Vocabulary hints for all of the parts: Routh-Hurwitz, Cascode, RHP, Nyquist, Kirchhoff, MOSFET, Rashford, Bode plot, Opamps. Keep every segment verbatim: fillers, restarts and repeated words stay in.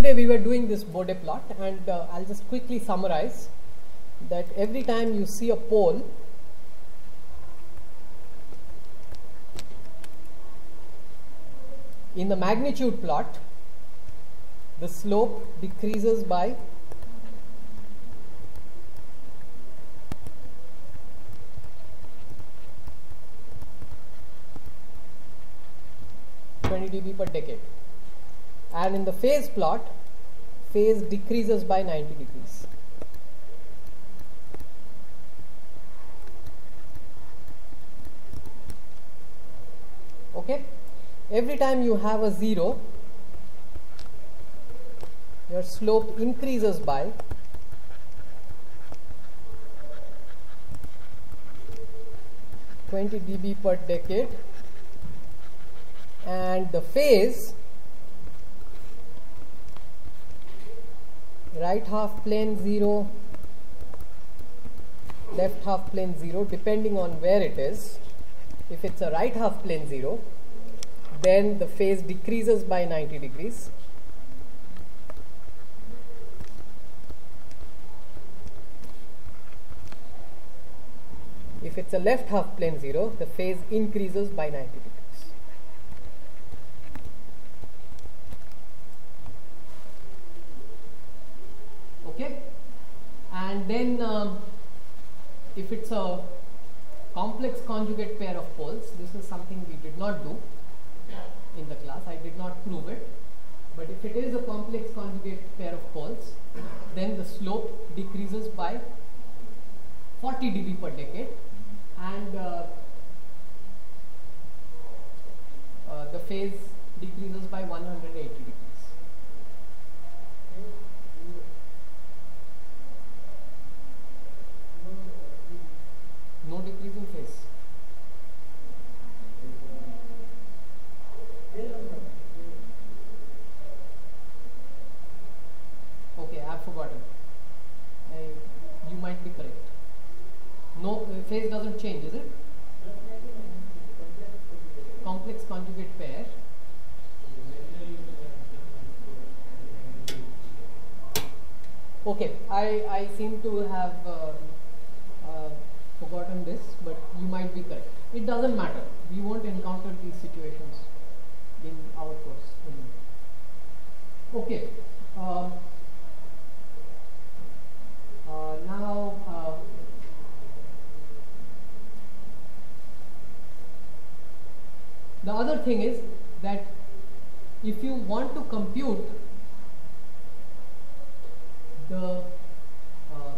yesterday we were doing this Bode plot, and uh, I'll just quickly summarize that every time you see a pole, in the magnitude plot, the slope decreases by twenty dB per decade, and in the phase plot, phase decreases by ninety degrees. Okay, every time you have a zero, your slope increases by twenty dB per decade, and the phase right half plane zero, left half plane zero, depending on where it is. If it's a right half plane zero, then the phase decreases by ninety degrees. If it's a left half plane zero, the phase increases by ninety degrees. And then uh, if it's a complex conjugate pair of poles, this is something we did not do in the class, I did not prove it, but if it is a complex conjugate pair of poles, then the slope decreases by forty dB per decade, and uh, uh, the phase decreases by one hundred eighty degrees. No decrease in phase. Okay, I have forgotten. I, you might be correct. No, phase doesn't change, is it? Complex conjugate pair. Okay, I, I seem to have uh, uh, forgotten this, but you might be correct. It doesn't matter. We won't encounter these situations in our course anymore. Okay. Uh, uh, now, uh, the other thing is that if you want to compute the uh,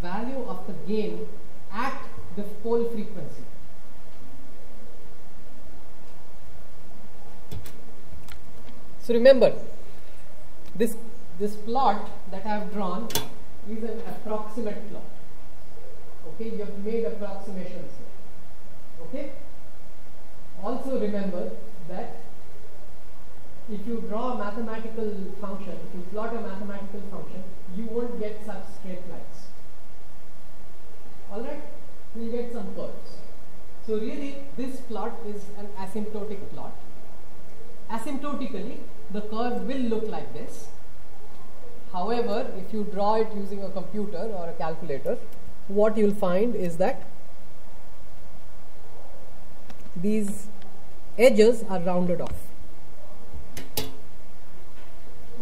value of the gain at the pole frequency, so remember, this this plot that I have drawn is an approximate plot. Okay, you have made approximations here. Okay, also remember that if you draw a mathematical function, if you plot a mathematical function, you won't get such straight lines. Alright, we will get some curves. So really this plot is an asymptotic plot. Asymptotically the curve will look like this. However, if you draw it using a computer or a calculator, what you will find is that these edges are rounded off.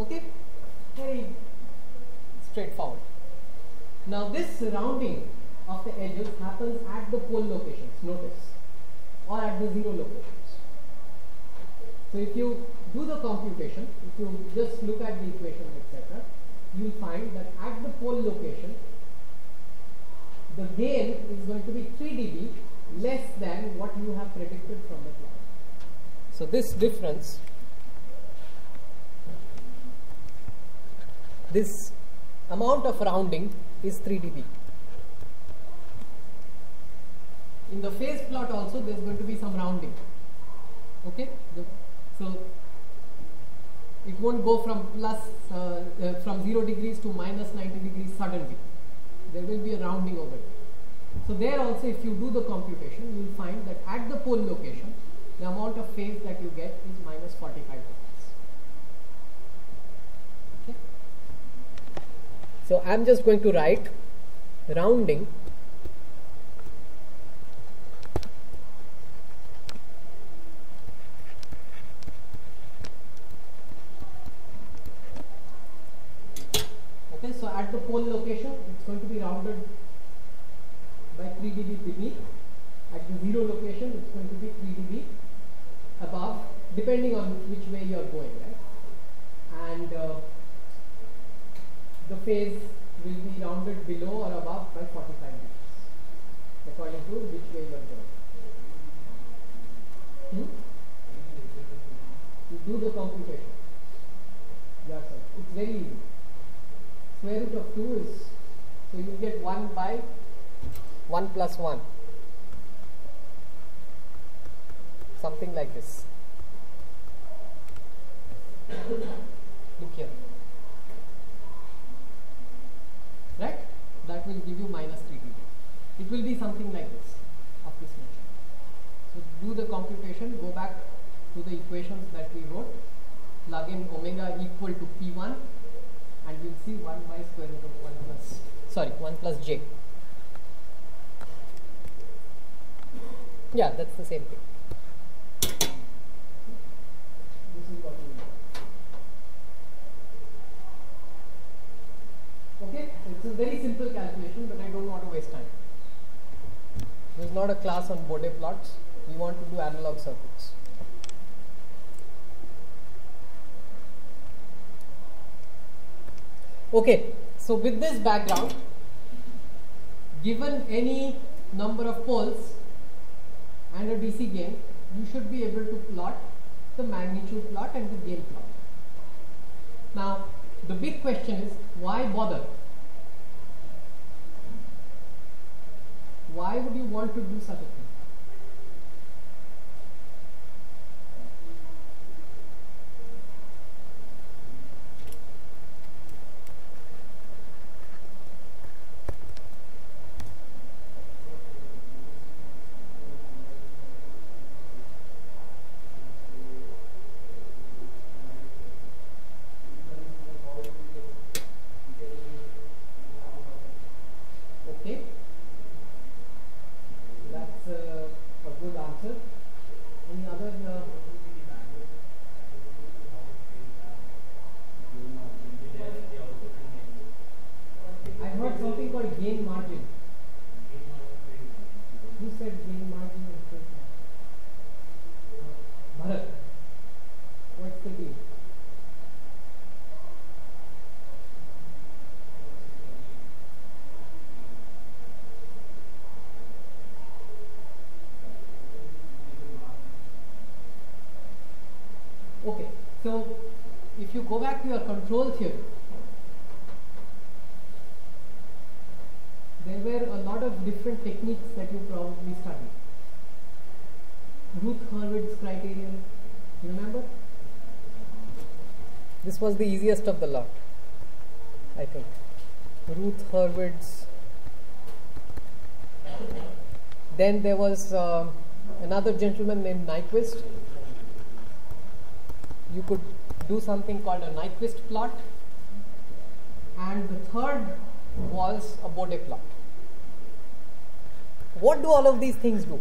Okay, very straightforward. Now this rounding of the edges happens at the pole locations, notice, or at the zero locations. So if you do the computation, if you just look at the equations, et cetera, you will find that at the pole location, the gain is going to be three dB less than what you have predicted from the plot. So this difference, this amount of rounding is three dB. In the phase plot also there is going to be some rounding. Okay, so it won't go from plus uh, uh, from zero degrees to minus ninety degrees suddenly. There will be a rounding over it. So there also, if you do the computation, you will find that at the pole location, the amount of phase that you get is minus forty-five degrees. So I'm just going to write rounding . Okay, so at the pole location it's going to be rounded by three d b beneath, at the zero location it's going to be three d b above, depending on which way you are going, right? And uh, the phase will be rounded below or above by forty-five degrees, according to which way you are going. Hmm? You do the computation yourself. It's very easy. Square root of two is, so you get one by one plus one, something like this. Look here. Right? That will give you minus three d b. It will be something like this, of this nature. So do the computation, go back to the equations that we wrote, plug in omega equal to p one, and we'll see one by square root of one plus, sorry, one plus j. Yeah, that's the same thing. This is what we know. Okay, so it's a very simple calculation, but I don't want to waste time. There's not a class on Bode plots. We want to do analog circuits. Okay, so with this background, given any number of poles and a D C gain, you should be able to plot the magnitude plot and the gain plot. Now, the big question is, why bother? Why would you want to do such a thing? So, if you go back to your control theory, there were a lot of different techniques that you probably studied. Routh-Hurwitz criterion, you remember? This was the easiest of the lot, I think. Routh-Hurwitz. Then there was uh, another gentleman named Nyquist. You could do something called a Nyquist plot, and the third was a Bode plot. What do all of these things do?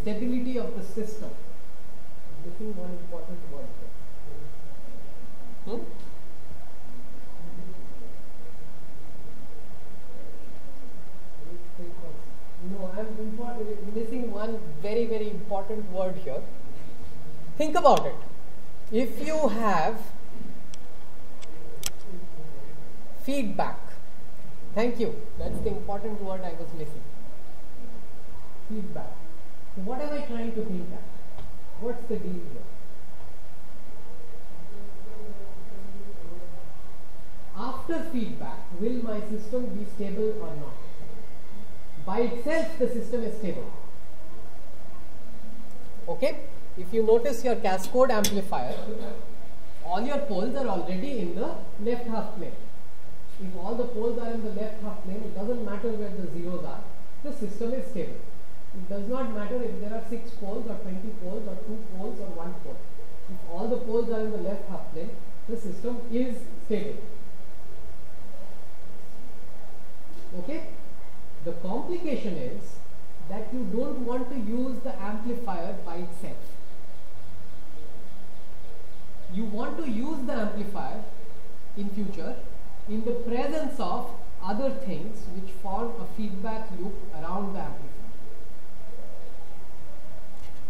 Stability of the system. Missing one important word there. Hmm? No, I'm important, missing one very, very important word here. Think about it. If you have feedback, thank you, that's the important word I was missing. Feedback. So what am I trying to hint at? What's the deal here? After feedback, will my system be stable or not? By itself, the system is stable. Okay? If you notice your Cascode amplifier, all your poles are already in the left half plane. If all the poles are in the left half plane, it doesn't matter where the zeros are, the system is stable. It does not matter if there are six poles or twenty poles or two poles or one pole. If all the poles are in the left half stable. Okay. The complication is that you don't want to use the amplifier by itself. You want to use the amplifier in future in the presence of other things which form a feedback loop around the amplifier.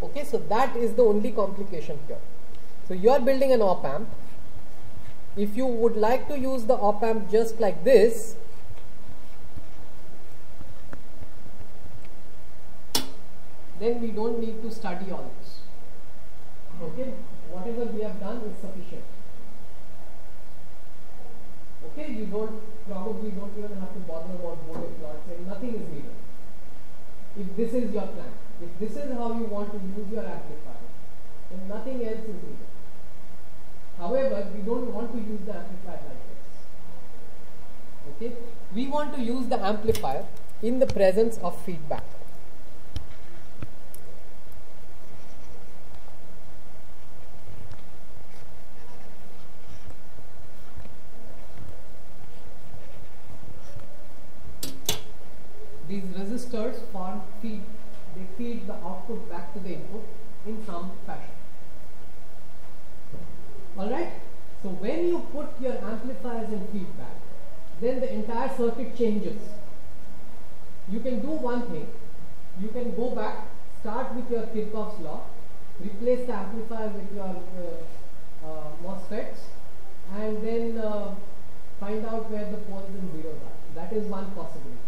Okay, so that is the only complication here. So you are building an op amp. If you would like to use the op amp just like this, then we don't need to study all this. Okay, whatever we have done is sufficient. Okay, you don't probably don't even have to bother about Bode plots, and nothing is needed. If this is your plan, if this is how you want to use your amplifier, then nothing else is needed. However, we don't want to use the amplifier like this. Okay, we want to use the amplifier in the presence of feedback. These resistors form feed, they feed the output back to the input in some fashion. Alright, so when you put your amplifiers in feedback, then the entire circuit changes. You can do one thing, you can go back, start with your Kirchhoff's law, replace the amplifier with your uh, uh, MOSFETs, and then uh, find out where the poles and zeros are. That is one possibility.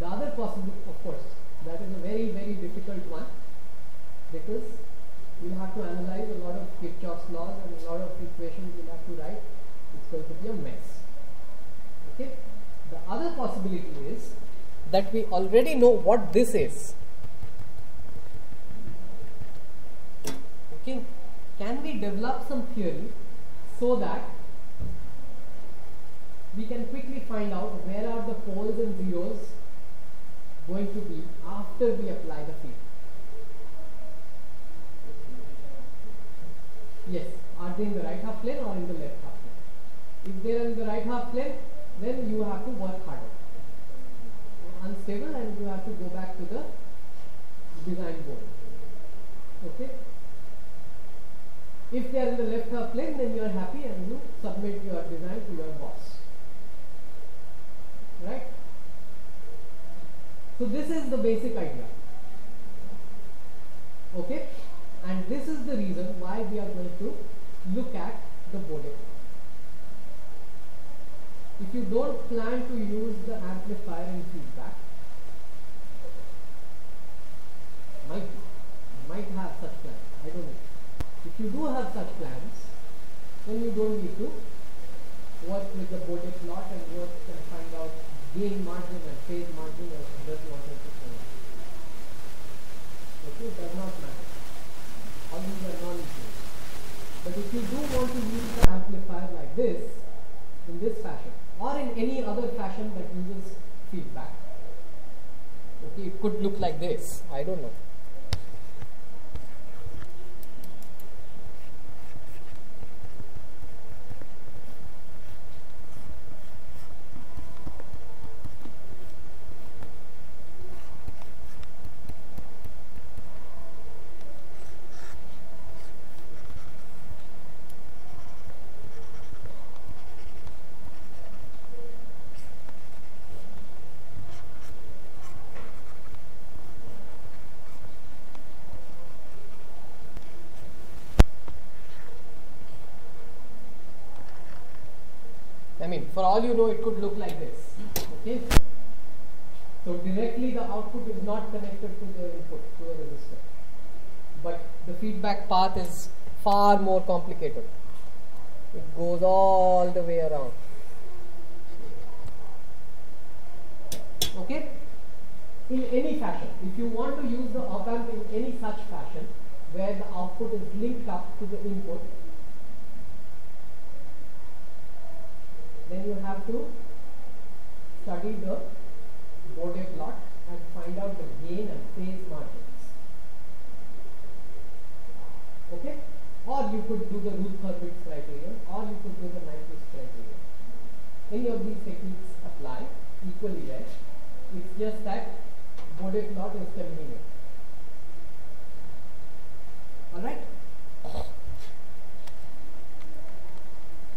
The other possibility, of course, that is a very, very difficult one, because we'll have to analyze a lot of Kirchhoff's laws and a lot of equations we'll have to write. It's going to be a mess. Okay? The other possibility is that we already know what this is. Okay? Can we develop some theory so that we can quickly find out where are the poles and zeros going to be after we apply the feed? Yes, are they in the right half plane or in the left half plane? If they are in the right half plane, then you have to work harder. Unstable, and you have to go back to the design board. Okay? If they are in the left half plane, then you are happy and you submit your design to your boss. Right? So this is the basic idea. Okay? And this is the reason why we are going to look at the Bode plot. If you don't plan to use the amplifier in feedback, might might have such plans, I don't know. If you do have such plans, then you don't need to work with the Bode plot and work and find out gain margin and phase margin or others wanted to find out. Okay, it does not matter. All these are non-issues. But if you do want to use the amplifier like this, in this fashion, or in any other fashion that uses feedback, okay, it could look like this, I don't know. I mean, for all you know, it could look like this. Okay? So directly the output is not connected to the input, to the resistor. But the feedback path is far more complicated. It goes all the way around. Okay? In any fashion, if you want to use the op amp in any such fashion, where the output is linked up to the input, then you have to study the Bode plot and find out the gain and phase margins. Okay? Or you could do the Routh-Hurwitz criterion, or you could do the Nyquist criterion.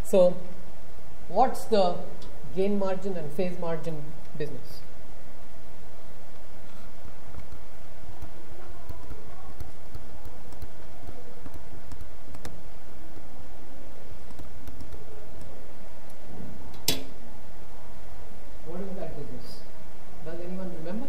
So what's the gain margin and phase margin business? What is that business? Does anyone remember?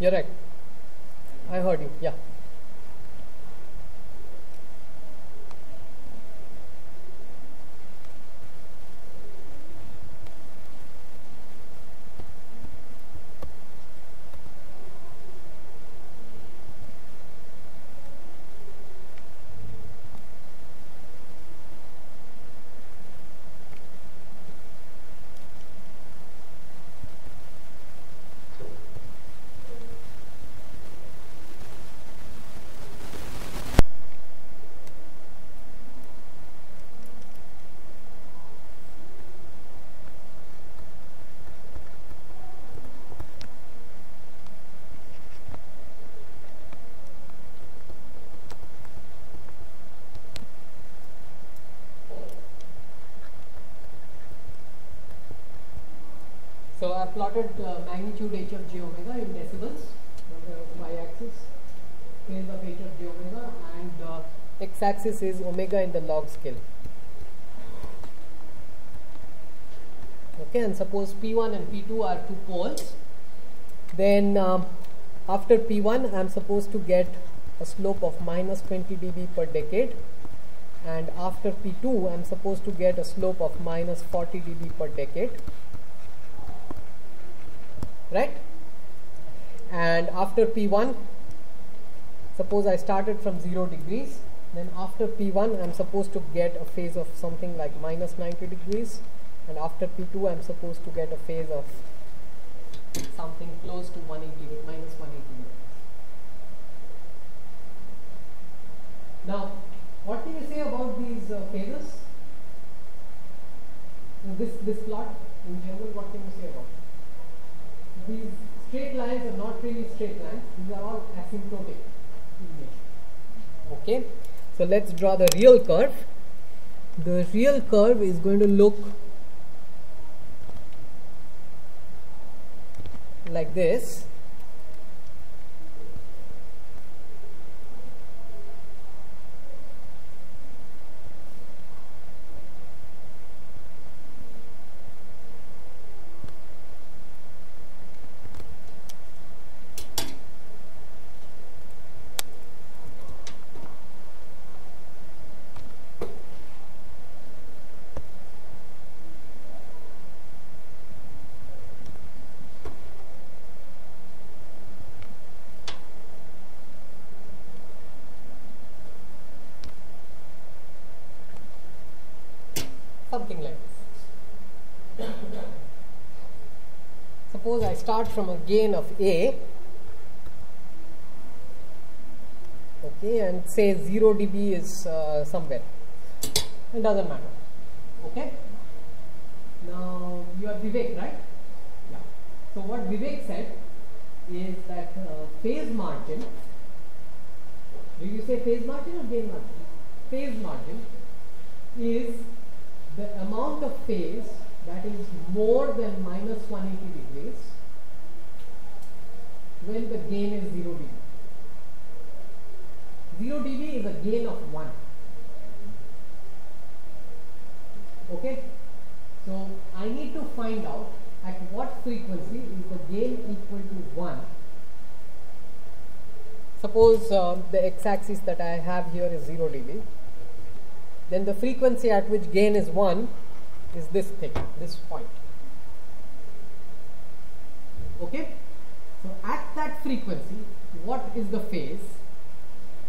You're right. I heard you. Yeah. So I plotted uh, magnitude h of j omega in decibels on the y-axis, phase of h of j omega, and uh, x-axis is omega in the log scale. Okay, and suppose P one and P two are two poles. Then um, after P one, I am supposed to get a slope of minus twenty d B per decade, and after P two, I am supposed to get a slope of minus forty d B per decade. Right? And after P one, suppose I started from zero degrees, then after P one I'm supposed to get a phase of something like minus ninety degrees, and after P two I'm supposed to get a phase of something close to one eighty, minus one eighty degrees. Now what do you say about these uh, phases? This, this plot in general, what can you say about it? These straight lines are not really straight lines, these are all asymptotic in nature. Okay, so let's draw the real curve. The real curve is going to look like this. Something like this. Suppose I start from a gain of A, okay, and say zero d B is uh, somewhere. It doesn't matter. Okay. Now you have Vivek, right? Yeah. So what Vivek said is that uh, phase margin. Do you say phase margin or gain margin? Phase margin is the amount of phase that is more than minus one eighty degrees when the gain is zero d B. zero d B is a gain of one. Okay? So I need to find out at what frequency is the gain equal to one. Suppose uh, the x-axis that I have here is zero d B. Then the frequency at which gain is one is this thing, this point. Okay? So at that frequency, what is the phase,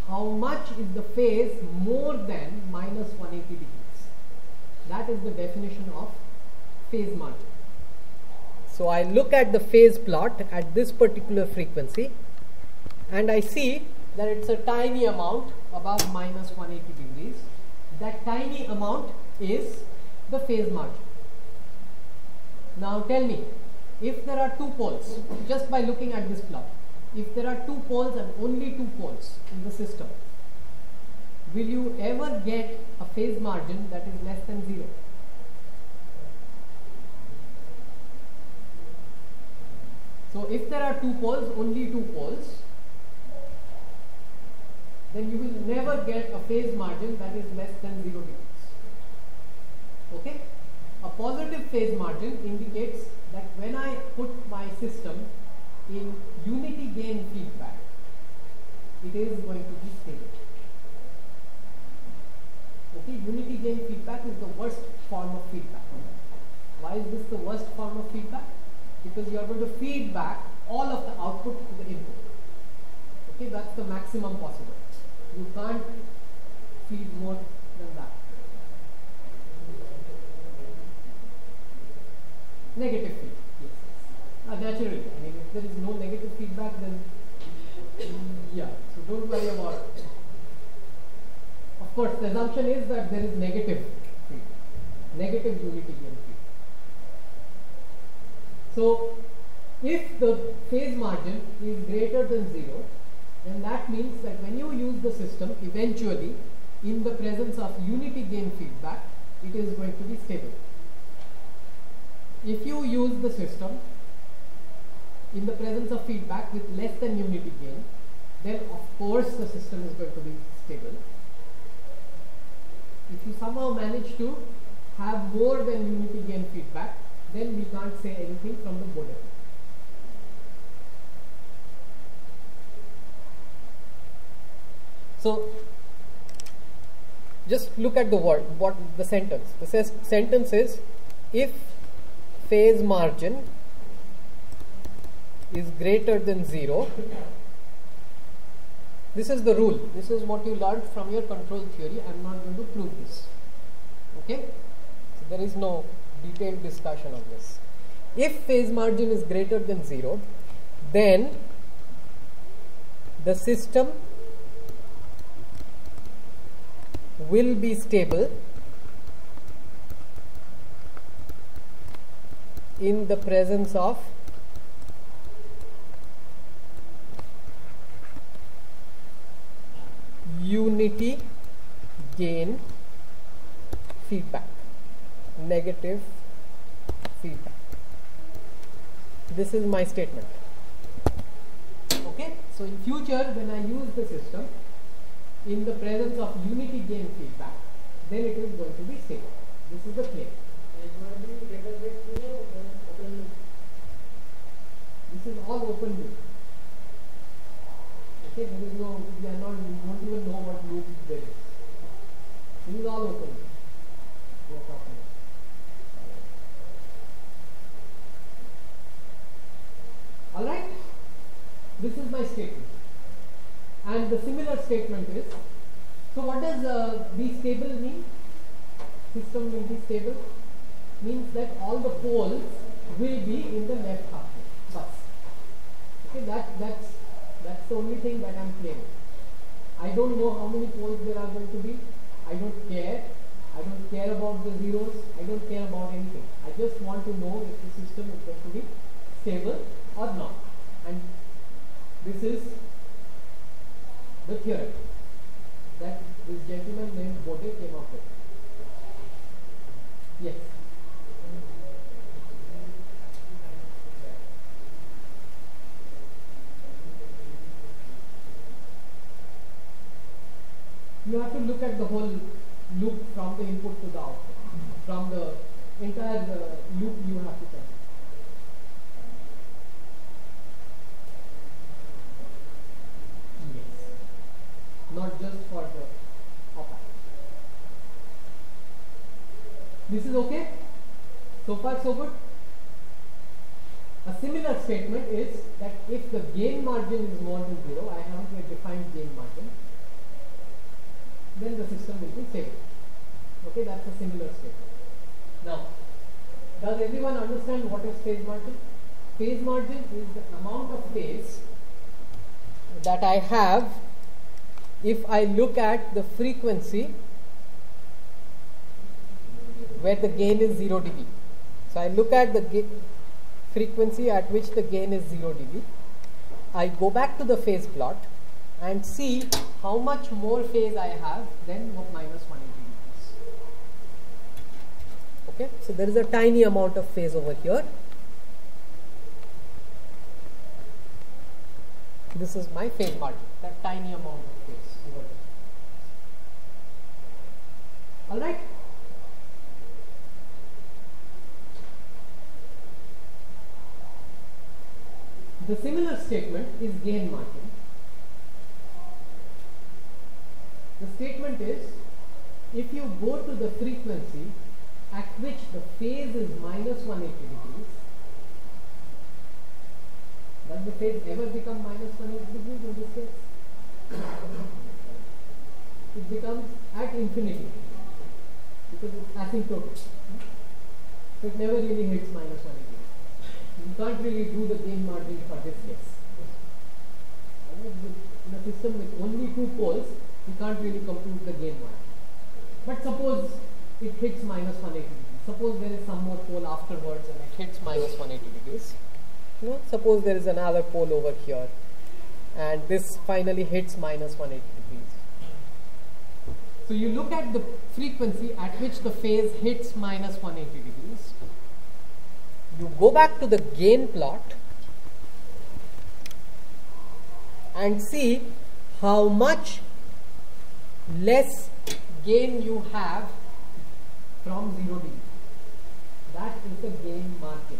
how much is the phase more than minus one hundred eighty degrees. That is the definition of phase margin. So I look at the phase plot at this particular frequency and I see that it's a tiny amount above minus one hundred eighty degrees. That tiny amount is the phase margin. Now tell me, if there are two poles, just by looking at this plot, if there are two poles and only two poles in the system, will you ever get a phase margin that is less than zero? So if there are two poles, only two poles, then you will never get a phase margin that is less than zero degrees. Okay? A positive phase margin indicates that when I put my system in unity gain feedback, it is going to be stable. Okay, unity gain feedback is the worst form of feedback. Why is this the worst form of feedback? Because you are going to feed back all of the output to the input. Okay, that's the maximum possible. You can't feed more than that. Negative feedback. Yes. Uh, naturally, I mean, if there is no negative feedback, then yeah, so don't worry about it. Of course, the assumption is that there is negative feedback, negative unity gain feedback. So, if the phase margin is greater than zero, then that means that when you use the system, eventually, in the presence of unity gain feedback, it is going to be stable. If you use the system in the presence of feedback with less than unity gain, then of course the system is going to be stable. If you somehow manage to have more than unity gain feedback, then we can't say anything from the Bode plot. So just look at the word, what the sentence. The sentence is, if phase margin is greater than zero. This is the rule. This is what you learned from your control theory. I am not going to prove this. Okay? So there is no detailed discussion of this. If phase margin is greater than zero, then the system will be stable in the presence of unity gain feedback, negative feedback. This is my statement. Okay, so in future when I use the system in the presence of unity gain feedback, then it is going to be stable. This is the claim. This is all open loop. Okay, there is no, we are not, we don't even know what loop there is. This is all open loop we are talking about. Alright, this is my statement. And the similar statement is, so what does uh, be stable mean? System will be stable. Means that all the poles will be in the left half. Okay, that, that's, that's the only thing that I am claiming. I don't know how many poles there are going to be. I don't care. I don't care about the zeros. I don't care about anything. I just want to know if the system is going to be stable or not. And this is the theorem that this gentleman named Bode came up with. Yes. You have to look at the whole loop from the input to the output. From the entire uh, loop you have to test. Yes. Not just for the op-amp. This is okay? So far so good? A similar statement is that if the gain margin is more than zero, I haven't yet defined gain margin, then the system will be stable. Okay, that's a similar statement. Now, does everyone understand what is phase margin? Phase margin is the amount of phase that I have if I look at the frequency where the gain is zero dB. So I look at the frequency at which the gain is zero dB. I go back to the phase plot and see how much more phase I have than what minus one eighty degrees. Okay, so there is a tiny amount of phase over here. This is my phase margin, that tiny amount of phase over there. All right. The similar statement is gain margin. The statement is, if you go to the frequency at which the phase is minus one eighty degrees, does the phase ever become minus one eighty degrees in this case? It becomes at infinity because it's asymptotic. So it never really hits minus one eighty degrees. You can't really do the gain margin for this case. In a system with only two poles, you can't really compute the gain margin. But suppose it hits minus one eighty degrees. Suppose there is some more pole afterwards and it hits minus one eighty degrees. You know, suppose there is another pole over here and this finally hits minus one eighty degrees. So you look at the frequency at which the phase hits minus one eighty degrees. You go back to the gain plot and see how much less gain you have from zero dB. That is the gain margin.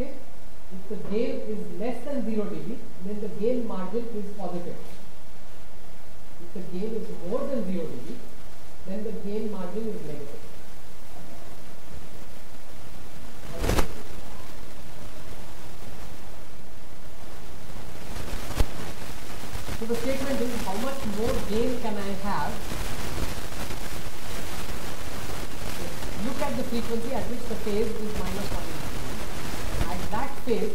Okay? If the gain is less than zero dB, then the gain margin is positive. If the gain is more than zero dB, then the gain margin is negative. So the statement is, how much more gain can I have? Look at the frequency at which the phase is minus one eighty degrees. At that phase,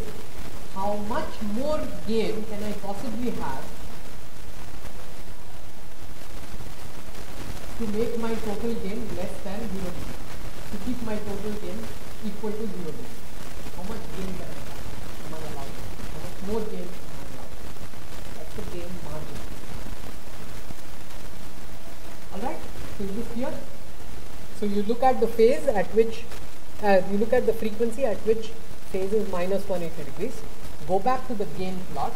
how much more gain can I possibly have to make my total gain less than zero dB, to keep my total gain equal to zero dB. How much gain can I have? Am I allowed? How much more gain am I allowed? That's the gain margin. Alright, so is this clear? So you look at the phase at which, uh, you look at the frequency at which phase is minus one eighty degrees, go back to the gain plot,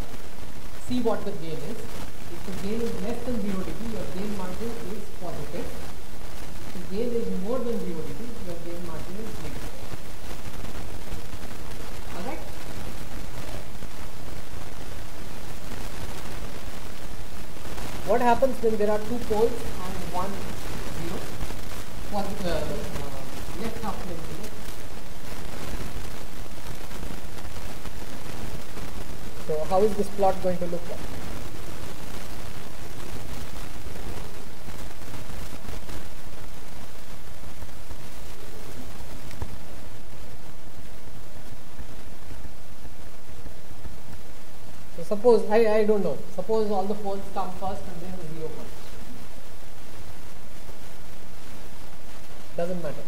see what the gain is. If the gain is less than zero dB, your gain margin is positive. If the gain is more than zero dB, your gain margin is negative. Alright? What happens when there are two poles and one zero? For the uh, left half plane zero. So how is this plot going to look like? Suppose, I, I don't know, suppose all the poles come first and then the zero comes. Doesn't matter,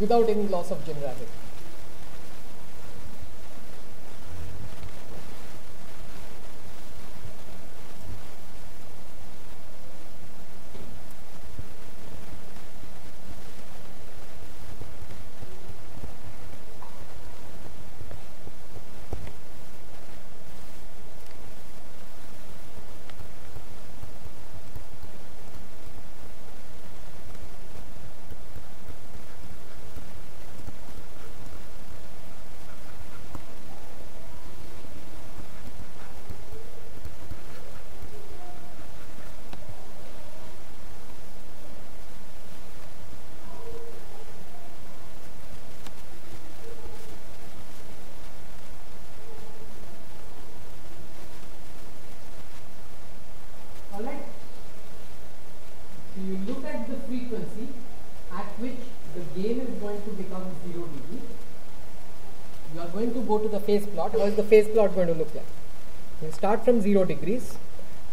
without any loss of generality. gain is going to become zero dB. You are going to go to the phase plot. How is the phase plot going to look like? You start from zero degrees.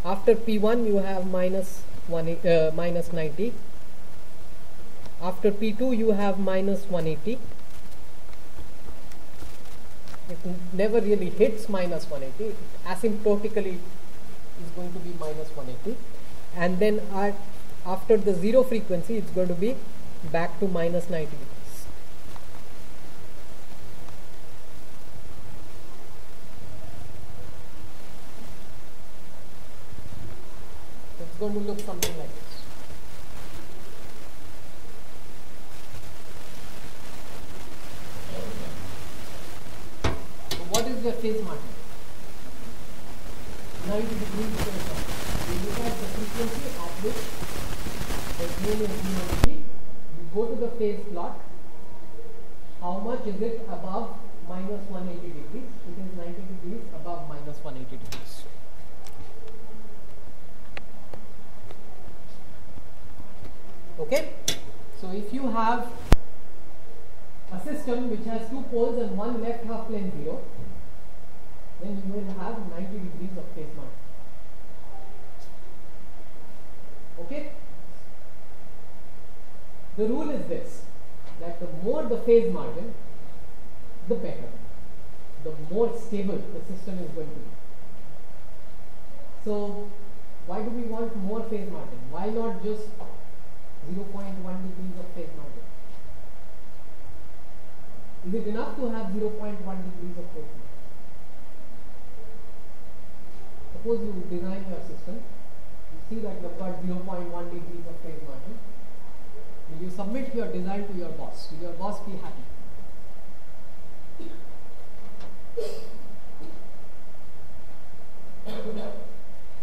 After P one you have minus ninety. After P two you have minus one eighty. It never really hits minus one eighty. It asymptotically is going to be minus one eighty, and then at, after the zero frequency it's going to be back to minus ninety degrees. It's going to look something like this. What is the phase margin? ninety degrees. We look at the frequency at which the gain is zero dB. You go to the phase plot. How much is it above minus one eighty degrees? It is ninety degrees above minus one eighty degrees. Okay? So if you have a system which has two poles and one left half plane zero, then you will have ninety degrees of phase margin. Okay? The rule is this, that the more the phase margin, the better. The more stable the system is going to be. So, why do we want more phase margin? Why not just zero point one degrees of phase margin? Is it enough to have zero point one degrees of phase margin? Suppose you design your system, you see that you have got zero point one degrees of phase margin. Will you submit your design to your boss? Will your boss be happy?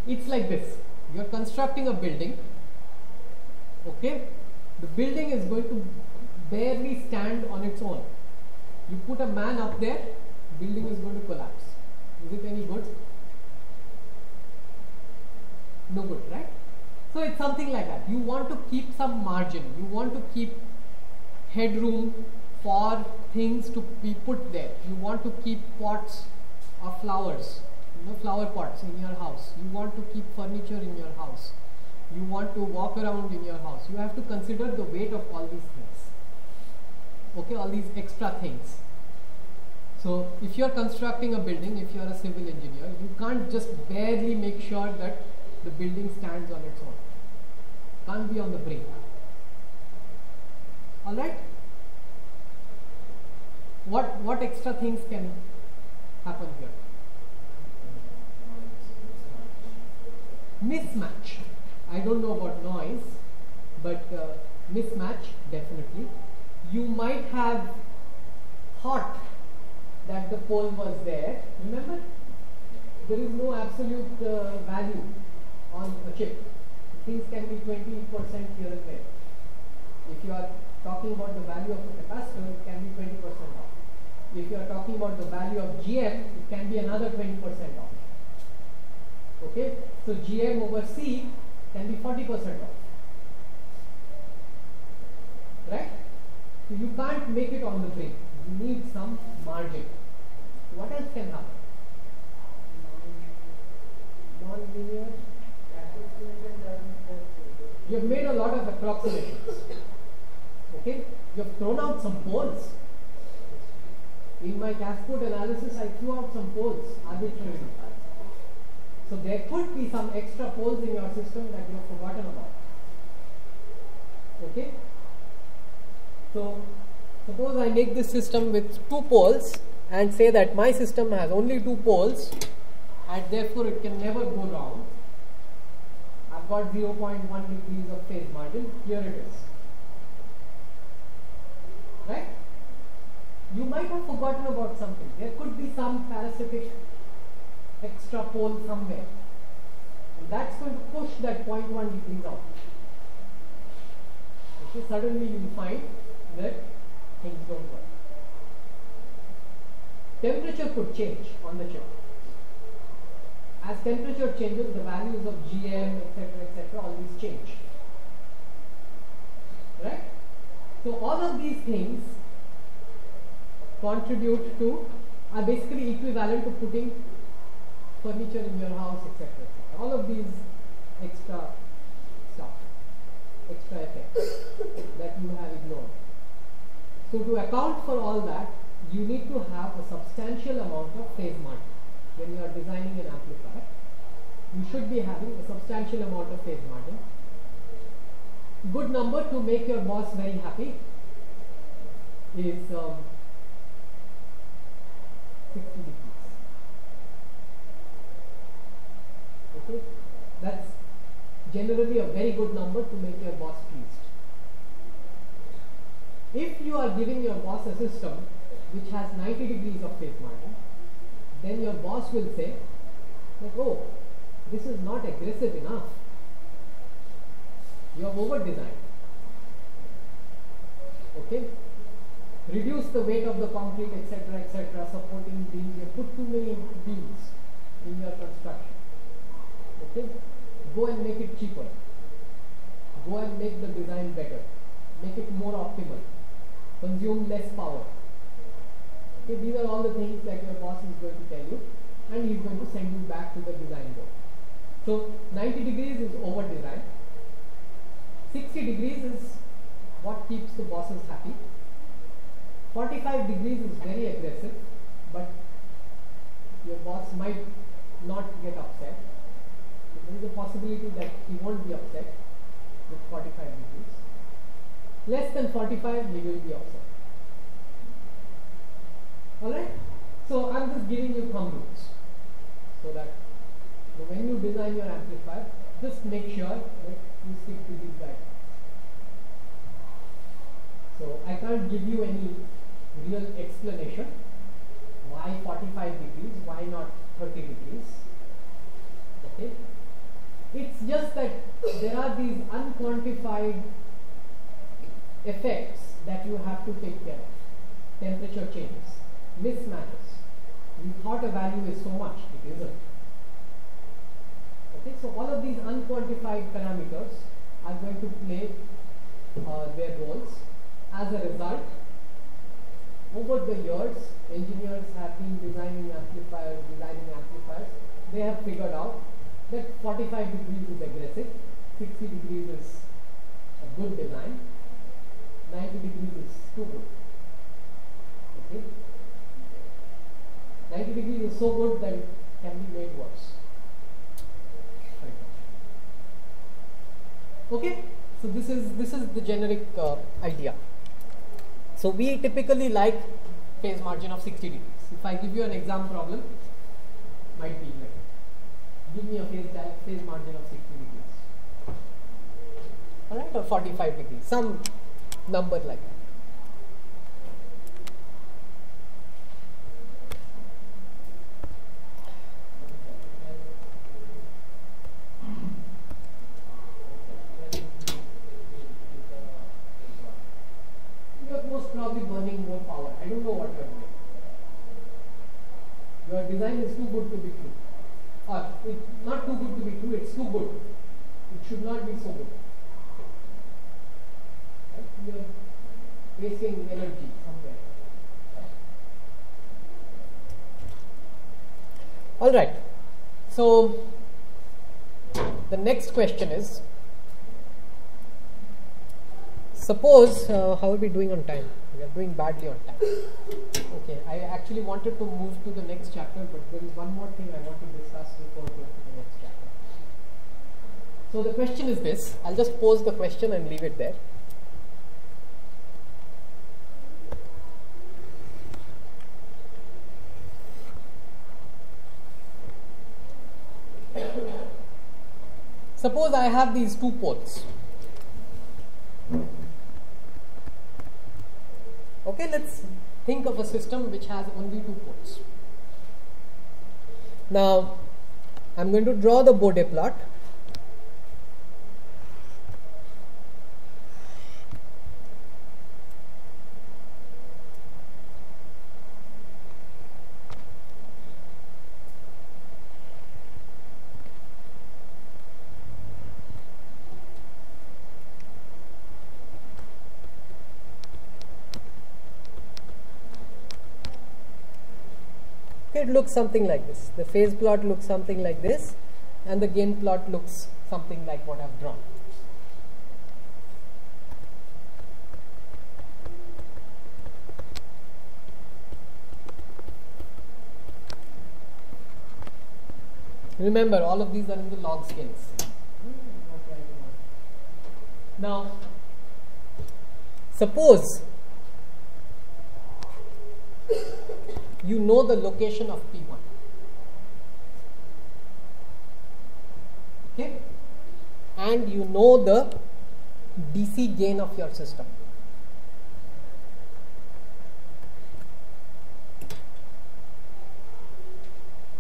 It's like this. You are constructing a building. Okay? The building is going to barely stand on its own. You put a man up there, building is going to collapse. Is it any good? No good, right? So it's something like that. You want to keep some margin. You want to keep headroom for things to be put there. You want to keep pots of flowers, you know, flower pots in your house. You want to keep furniture in your house. You want to walk around in your house. You have to consider the weight of all these things. Okay, all these extra things. So if you are constructing a building, if you are a civil engineer, you can't just barely make sure that the building stands on its own. Can't be on the brink. Alright? What, what extra things can happen here? Mismatch. I don't know about noise, but uh, mismatch, definitely. You might have thought that the pole was there. Remember? There is no absolute uh, value on a chip. Things can be twenty percent here and there. If you are talking about the value of a capacitor, it can be twenty percent off. If you are talking about the value of G M, it can be another twenty percent off. Okay? So G M over C can be forty percent off. Right? So you can't make it on the brink. You need some margin. What else can happen? Non-linear. You have made a lot of approximations. Okay? You have thrown out some poles. In my Cascode analysis, I threw out some poles arbitrarily. So there could be some extra poles in your system that you have forgotten about. Okay? So suppose I make this system with two poles and say that my system has only two poles and therefore it can never go wrong. I've got zero point one degrees of phase margin. Here it is. Right? You might have forgotten about something. There could be some parasitic extra pole somewhere. And that's going to push that zero point one degrees out. Okay, suddenly you find that things don't work. Temperature could change on the chip. As temperature changes, the values of G M, et cetera, et cetera, always change. Right? So all of these things contribute to, are basically equivalent to putting furniture in your house, et cetera, et cetera. All of these extra stuff, extra effects that you have ignored. So to account for all that, you need to have a substantial amount of phase multiplier. When you are designing an amplifier, you should be having a substantial amount of phase margin. Good number to make your boss very happy is um, sixty degrees. Okay, that's generally a very good number to make your boss pleased. If you are giving your boss a system which has ninety degrees of phase margin, then your boss will say that, oh, this is not aggressive enough. You have over designed. Okay? Reduce the weight of the concrete, et cetera, et cetera, supporting beams. You have put too many beams in your construction. Okay? Go and make it cheaper. Go and make the design better. Make it more optimal. Consume less power. Okay? These are all the things that your boss is going to tell you, and he's going to send you back to the design board. So ninety degrees is over design. sixty degrees is what keeps the bosses happy. forty-five degrees is very aggressive, but your boss might not get upset. So there is a possibility that he won't be upset with forty-five degrees. Less than forty-five, he will be upset. Alright? So I'm just giving you thumb rules so that when you design your amplifier, just make sure that you stick to these guidelines. So I can't give you any real explanation why forty-five degrees, why not thirty degrees. Okay, it's just that there are these unquantified effects that you have to take care of. Temperature changes, mismatches. We thought a value is so much, it isn't. Okay, so all of these unquantified parameters are going to play uh, their roles. As a result, over the years, engineers have been designing amplifiers, designing amplifiers. They have figured out that forty-five degrees is aggressive, sixty degrees is a good design, ninety degrees is too good. Okay? ninety degrees is so good that it can be made worse. Okay, so this is this is the generic uh, idea. So we typically like phase margin of sixty degrees. If I give you an exam problem, might be like, give me a phase phase margin of sixty degrees, all right, or forty-five degrees, some number like that. Probably burning more power. I don't know what you are doing. Your design is too good to be true. Or it's not too good to be true, it's too good. It should not be so good. Right? You are wasting energy somewhere. Alright. So the next question is, suppose, uh, how are we doing on time? We are doing badly on time. Okay, I actually wanted to move to the next chapter, but there is one more thing I want to discuss before going to the next chapter. So the question is this. I'll just pose the question and leave it there. Suppose I have these two poles. Okay, let's think of a system which has only two poles. Now, I'm going to draw the Bode plot. it looks something like this. The phase plot looks something like this, and the gain plot looks something like what I've drawn. Remember, all of these are in the log scales. Now, suppose you know the location of P one. Okay? And you know the D C gain of your system.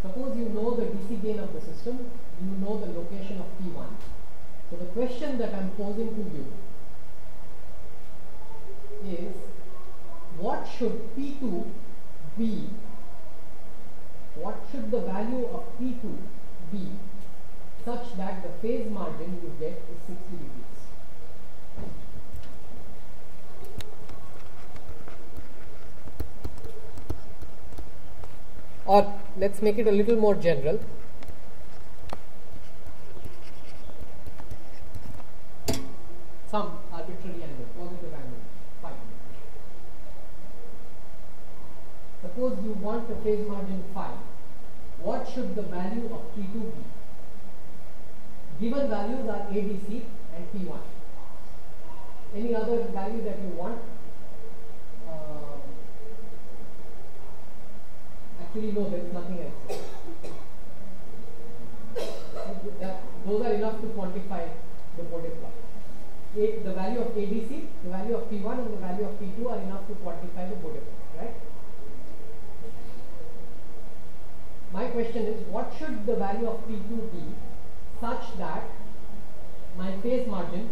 Suppose you know the D C gain of the system, you know the location of P one. So the question that I am posing to you is, what should P two be, what should the value of P two be such that the phase margin you get is sixty degrees? Or let's make it a little more general. Some arbitrary angle, positive angle, phi. Suppose you want the phase margin phi. What should the value of P two be? Given values are A D C and P one. Any other value that you want? Uh, Actually, no, there is nothing else. That, those are enough to quantify the Bode plot. A, the value of A D C, the value of P one, and the value of P two are enough to quantify the Bode plot, right? My question is, what should the value of P two be such that my phase margin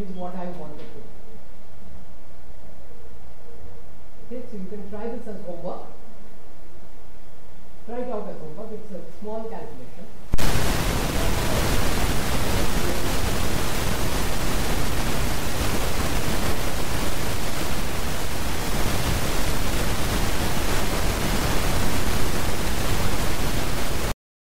is what I want it to be? Okay, so you can try this as homework. Try it out as homework. It's a small calculation.